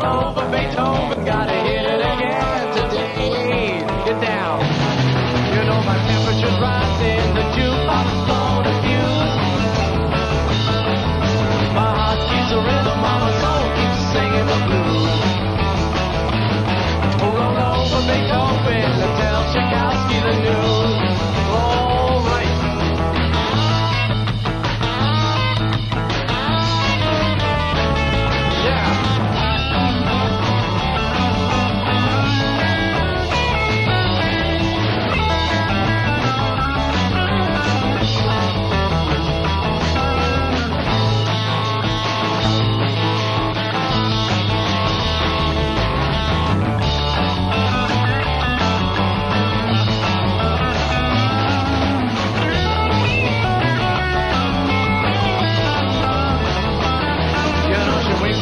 Beethoven, Beethoven, gotta hit it again today. Get down. You know my temperature's rising, the jukebox is blown a fuse. My heart keeps a rhythm, my soul keeps singing the blues. Roll over Beethoven, and tell Tchaikovsky the news.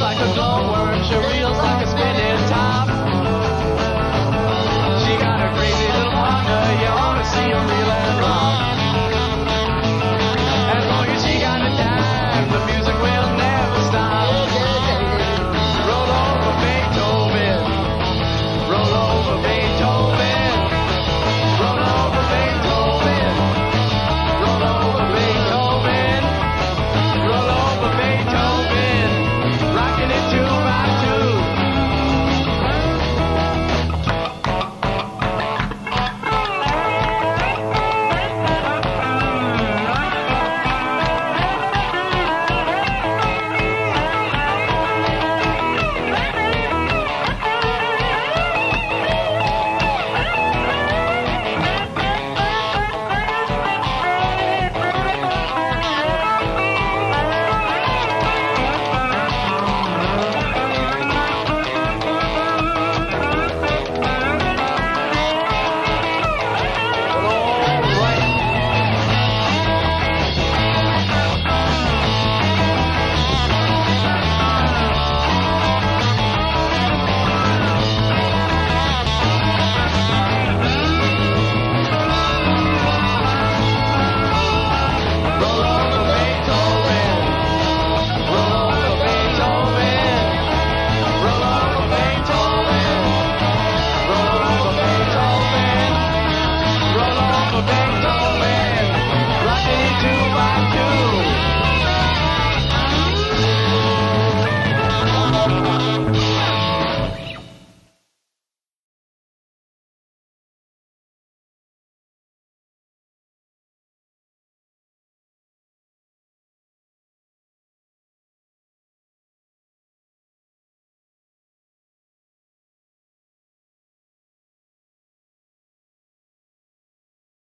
Like a dog.